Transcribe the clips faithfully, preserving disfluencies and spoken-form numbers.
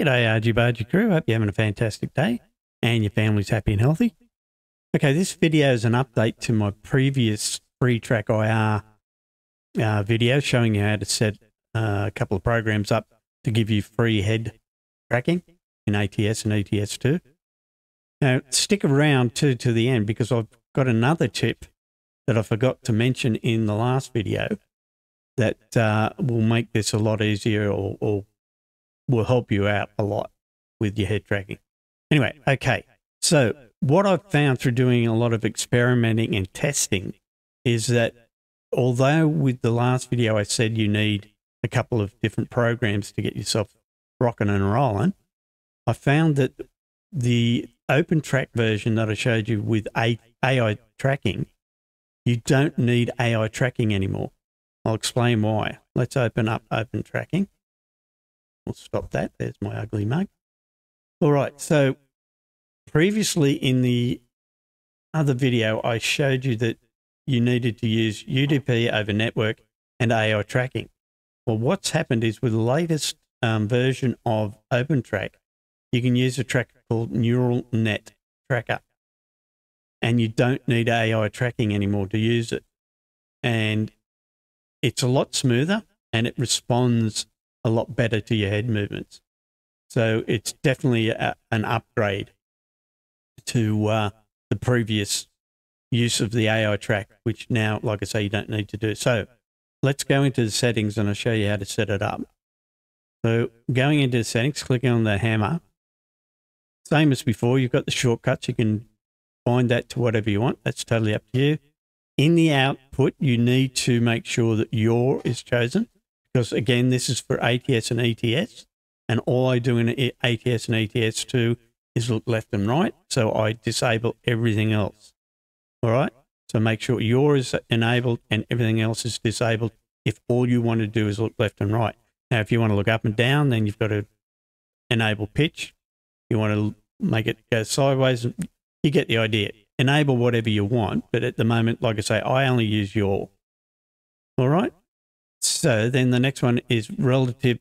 G'day Argy Bargy crew, hope you're having a fantastic day and your family's happy and healthy. Okay, this video is an update to my previous Freetrack I R uh, video showing you how to set uh, a couple of programs up to give you free head tracking in A T S and A T S two. Now, stick around too to the end because I've got another tip that I forgot to mention in the last video that uh, will make this a lot easier or, or will help you out a lot with your head tracking. Anyway, okay, so what I've found through doing a lot of experimenting and testing is that although with the last video I said you need a couple of different programs to get yourself rocking and rolling, I found that the OpenTrack version that I showed you with A I tracking, you don't need A I tracking anymore. I'll explain why. Let's open up Open Tracking. We'll stop that. There's my ugly mug. All right, so previously in the other video, I showed you that you needed to use U D P over network and A I tracking. Well, what's happened is with the latest um, version of OpenTrack, you can use a tracker called neural net tracker, and you don't need A I tracking anymore to use it. And it's a lot smoother and it responds a lot better to your head movements. So it's definitely a, an upgrade to uh, the previous use of the A I track, which now, like I say, you don't need to do. So let's go into the settings and I'll show you how to set it up. So going into the settings, clicking on the hammer, same as before, you've got the shortcuts. You can bind that to whatever you want. That's totally up to you. In the output, you need to make sure that yaw is chosen because, again, this is for A T S and E T S. And all I do in A T S and E T S two is look left and right. So I disable everything else. All right. So make sure yaw is enabled and everything else is disabled if all you want to do is look left and right. Now, if you want to look up and down, then you've got to enable pitch. You want to make it go sideways. You get the idea. Enable whatever you want. But at the moment, like I say, I only use yaw. All right. So then the next one is relative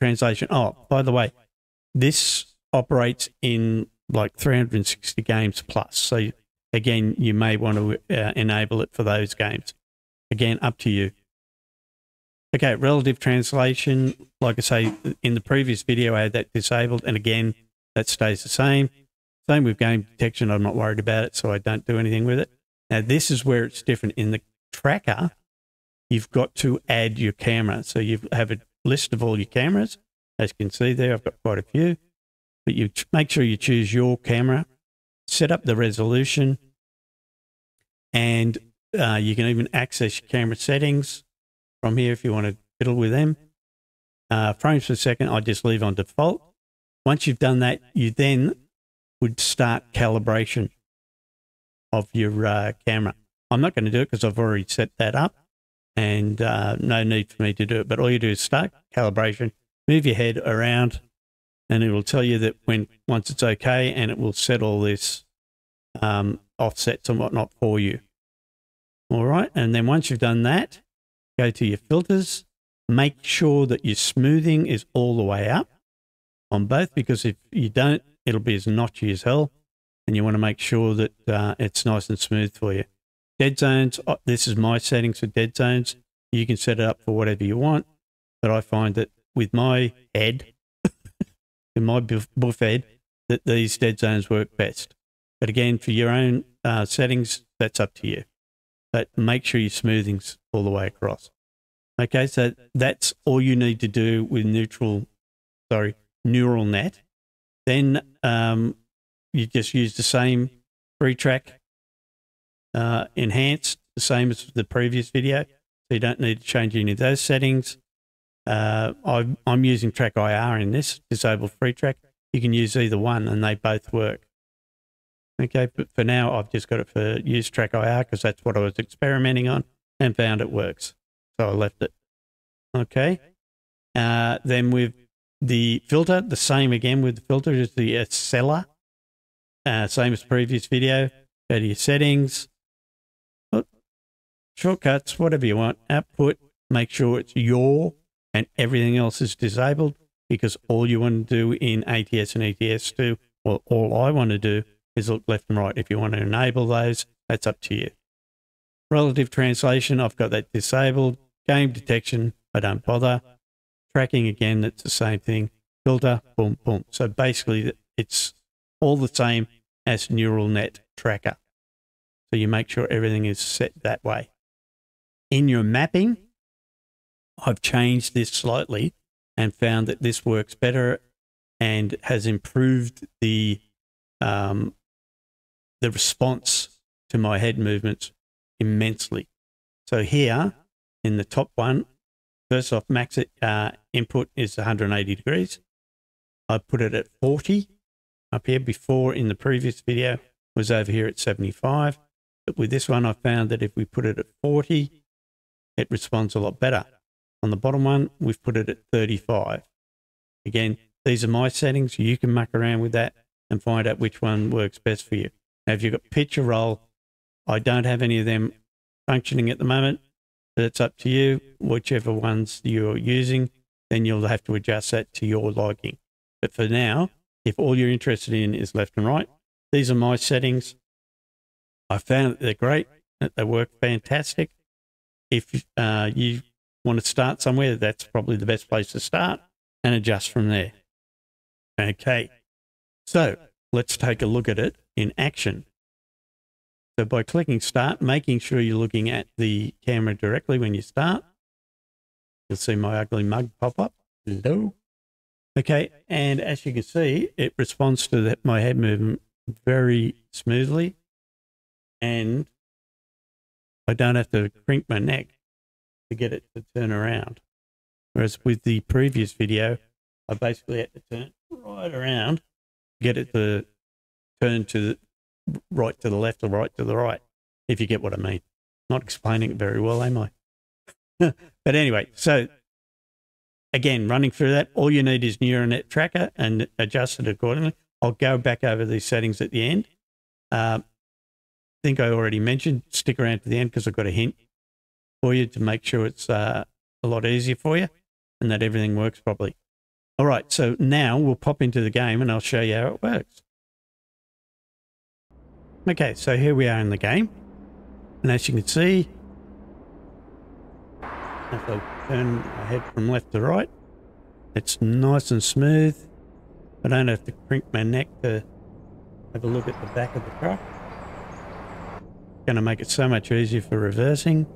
translation. Oh, by the way, this operates in like three hundred sixty games plus. So again, you may want to uh, enable it for those games. Again, up to you. Okay, relative translation, like I say, in the previous video, I had that disabled, and again, that stays the same. Same with game detection, I'm not worried about it, so I don't do anything with it. Now, this is where it's different. In the tracker, you've got to add your camera. So you have a list of all your cameras. As you can see there, I've got quite a few. But you make sure you choose your camera, set up the resolution, and uh, you can even access your camera settings from here if you want to fiddle with them. Uh, frames per second, I just leave on default. Once you've done that, you then would start calibration of your uh, camera. I'm not going to do it because I've already set that up and uh, no need for me to do it. But all you do is start calibration, move your head around, and it will tell you that when once it's okay, and it will set all this um, offsets and whatnot for you. All right, and then once you've done that, go to your filters, make sure that your smoothing is all the way up on both, because if you don't, it'll be as notchy as hell, and you want to make sure that uh, it's nice and smooth for you. Dead zones, this is my settings for dead zones. You can set it up for whatever you want, but I find that with my head, in my buff head, that these dead zones work best. But again, for your own uh, settings, that's up to you. But make sure your smoothing's all the way across. Okay, so that's all you need to do with neutral, sorry, neural net. Then um, you just use the same Freetrack uh, enhanced, the same as the previous video. So you don't need to change any of those settings. Uh, I've, I'm using Track I R in this, disable Freetrack. You can use either one, and they both work. Okay, but for now, I've just got it for use Track I R because that's what I was experimenting on and found it works. So I left it. Okay. Uh, then with the filter, the same again with the filter is the accel. Uh, same as previous video. Go to your settings. Shortcuts, whatever you want. Output, make sure it's your and everything else is disabled. because all you want to do in A T S and E T S two, well, all I want to do is look left and right. If you want to enable those, that's up to you. Relative translation, I've got that disabled. Game detection, I don't bother. Tracking, again, that's the same thing. Filter, boom, boom. So basically, it's all the same as neural net tracker. So you make sure everything is set that way. In your mapping, I've changed this slightly and found that this works better and has improved the um, the response to my head movements immensely. So here in the top one, first off, max it, uh, input is one hundred eighty degrees. I put it at forty up here. Before in the previous video was over here at seventy-five. But with this one, I found that if we put it at forty, it responds a lot better. On the bottom one, we've put it at thirty-five. Again, these are my settings. You can muck around with that and find out which one works best for you. Now, if you've got pitch or roll, I don't have any of them functioning at the moment, but it's up to you. Whichever ones you're using, then you'll have to adjust that to your liking. But for now, if all you're interested in is left and right, these are my settings. I found that they're great, that they work fantastic. If uh, you want to start somewhere, that's probably the best place to start and adjust from there. Okay, so let's take a look at it in action. So by clicking start, making sure you're looking at the camera directly when you start, you'll see my ugly mug pop up. Hello. Okay, and as you can see, it responds to that, my head movement very smoothly, and I don't have to crank my neck to get it to turn around. Whereas with the previous video, I basically had to turn right around to get it to turn to the right to the left or right to the right, if you get what I mean. Not explaining it very well, am I? But anyway, so again, running through that, all you need is neural net tracker and adjust it accordingly. I'll go back over these settings at the end. Uh, I think I already mentioned, stick around to the end because I've got a hint for you to make sure it's uh, a lot easier for you and that everything works properly. All right, so now we'll pop into the game and I'll show you how it works. Okay, so here we are in the game. And as you can see, if I turn my head from left to right, it's nice and smooth. I don't have to crank my neck to have a look at the back of the truck. Going to make it so much easier for reversing.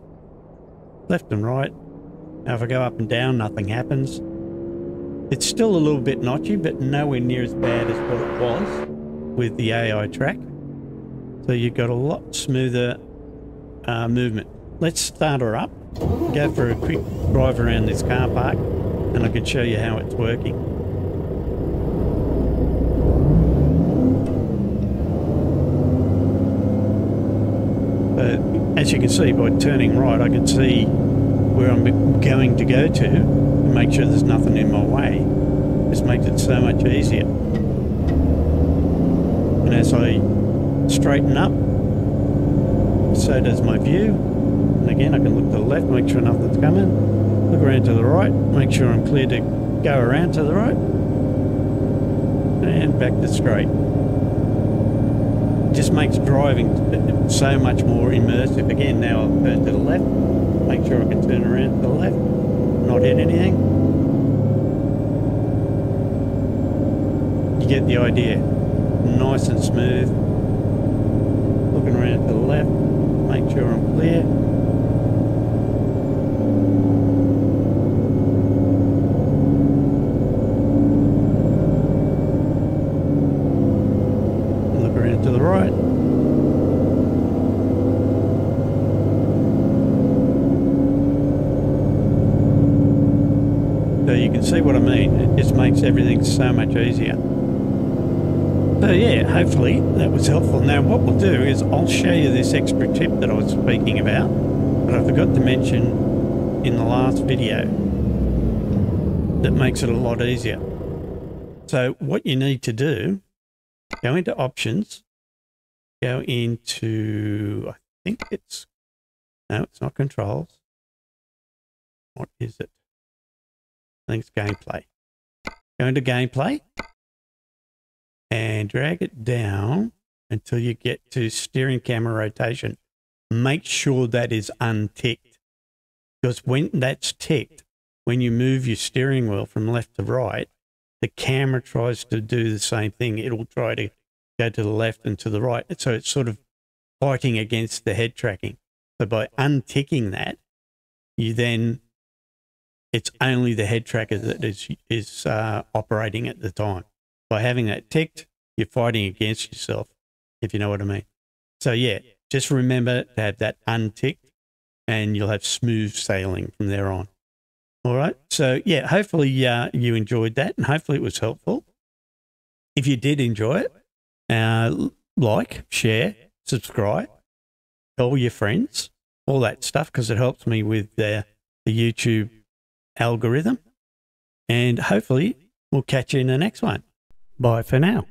Left and right. Now if I go up and down, nothing happens. It's still a little bit notchy, but nowhere near as bad as what it was with the A I track. So you've got a lot smoother uh, movement. Let's start her up, go for a quick drive around this car park, and I can show you how it's working. As you can see, by turning right, I can see where I'm going to go to and make sure there's nothing in my way. This makes it so much easier. And as I straighten up, so does my view. And again, I can look to the left, make sure nothing's coming. Look around to the right, make sure I'm clear to go around to the right. And back to straight. Just makes driving so much more immersive. Again, now I'll turn to the left, make sure I can turn around to the left, not hit anything. You get the idea. Nice and smooth. Looking around to the left, make sure I'm clear. See what I mean? It just makes everything so much easier. So yeah, hopefully that was helpful. Now what we'll do is I'll show you this extra tip that I was speaking about, but I forgot to mention in the last video that makes it a lot easier. So what you need to do, go into options, go into, I think it's, no, it's not controls. What is it? I think it's gameplay. Go into gameplay and drag it down until you get to steering camera rotation. Make sure that is unticked, because when that's ticked, when you move your steering wheel from left to right, the camera tries to do the same thing. It'll try to go to the left and to the right. So it's sort of fighting against the head tracking. So by unticking that, you then, it's only the head tracker that is, is uh, operating at the time. By having that ticked, you're fighting against yourself, if you know what I mean. So yeah, just remember to have that unticked and you'll have smooth sailing from there on. All right. So yeah, hopefully uh, you enjoyed that and hopefully it was helpful. If you did enjoy it, uh, like, share, subscribe, tell your friends, all that stuff, because it helps me with the, the YouTube algorithm. And hopefully we'll catch you in the next one. Bye for now.